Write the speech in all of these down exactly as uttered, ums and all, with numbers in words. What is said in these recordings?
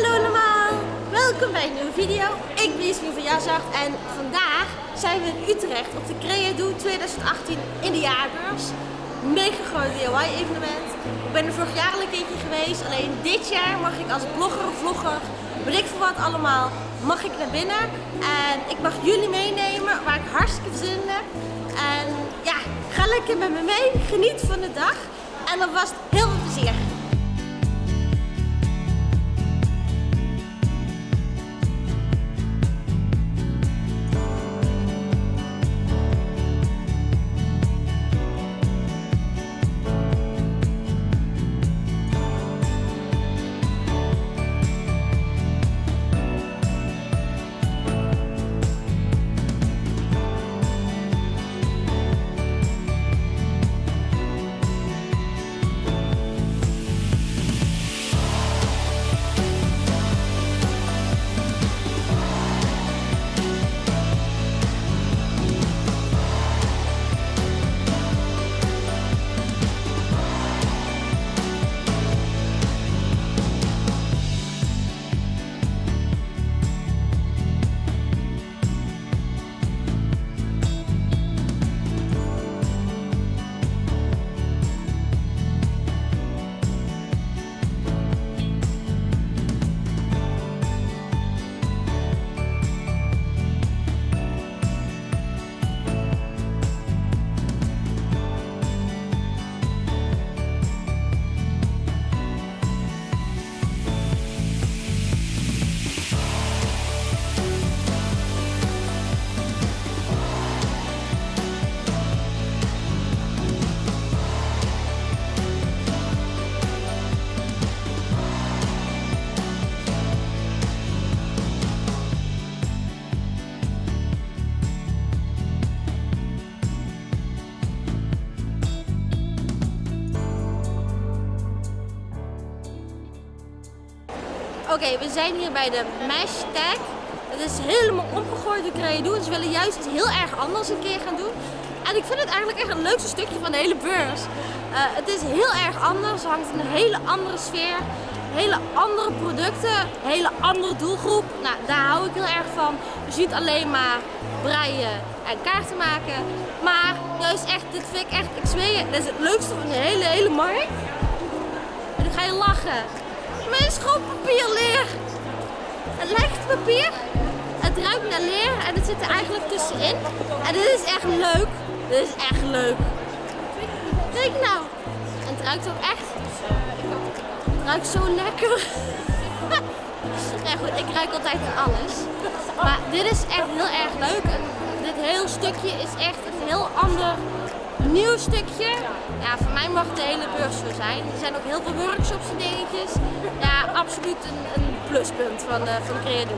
Hallo allemaal, welkom bij een nieuwe video. Ik ben Yasmin van Yassart en vandaag zijn we in Utrecht op de KreaDoe twintig achttien in de jaarbeurs. Mega groot D I Y evenement. Ik ben er vorig jaar al een keertje geweest, alleen dit jaar mag ik als blogger of vlogger, weet ik veel wat allemaal, mag ik naar binnen. En ik mag jullie meenemen waar ik hartstikke zin in heb. En ja, ga lekker met me mee, geniet van de dag en alvast heel veel plezier. Oké, okay, we zijn hier bij de Mesh Tag. Het is helemaal omgegooid door KreaDoe. Dus we willen juist iets heel erg anders een keer gaan doen. En ik vind het eigenlijk echt het leukste stukje van de hele beurs. Uh, het is heel erg anders. Het hangt in een hele andere sfeer. Hele andere producten. Hele andere doelgroep. Nou, daar hou ik heel erg van. Dus niet alleen maar breien en kaarten maken. Maar juist echt, dit vind ik echt, ik zweer je, dit is het leukste van de hele, hele markt. En dan ga je lachen. Mijn schoonpapier leer. Het lijkt papier, het ruikt naar leer en het zit er eigenlijk tussenin. En dit is echt leuk. Dit is echt leuk. Kijk nou. En het ruikt ook echt. Het ruikt zo lekker. Ja, goed, ik ruik altijd aan alles. Maar dit is echt heel erg leuk. En dit heel stukje is echt een heel ander nieuw stukje. Ja, voor mij mag de hele beurs zo zijn. Er zijn ook heel veel workshops en dingetjes. Ja, absoluut een, een pluspunt van, uh, van KreaDoe.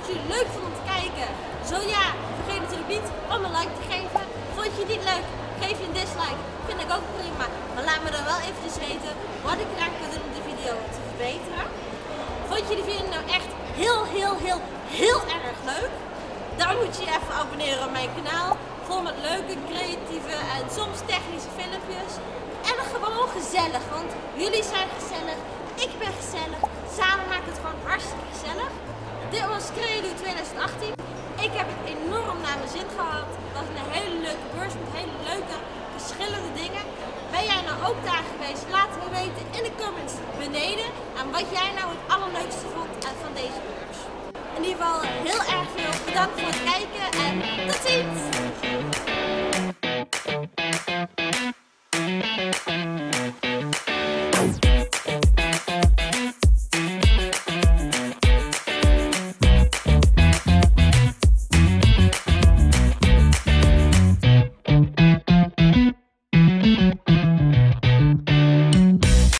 Dat jullie leuk vonden om te kijken. Zo ja, vergeet natuurlijk niet om een like te geven. Vond je het niet leuk? Geef je een dislike. Vind ik ook prima. Maar laat me dan wel eventjes weten wat ik eraan kan doen om de video te verbeteren. Vond je de video nou echt heel, heel, heel, heel erg leuk? Dan moet je je even abonneren op mijn kanaal. vol met leuke, creatieve en soms technische filmpjes. En gewoon gezellig, want jullie zijn gezellig, ik ben gezellig. Samen maakt het gewoon hartstikke gezellig. Dit was KreaDoe twintig achttien. Ik heb het enorm naar mijn zin gehad. Het was een hele leuke beurs met hele leuke, verschillende dingen. Ben jij nou ook daar geweest? Laat het me weten in de comments beneden aan wat jij nou het allerleukste vond van deze beurs. In ieder geval heel erg veel bedankt voor het kijken en tot ziens!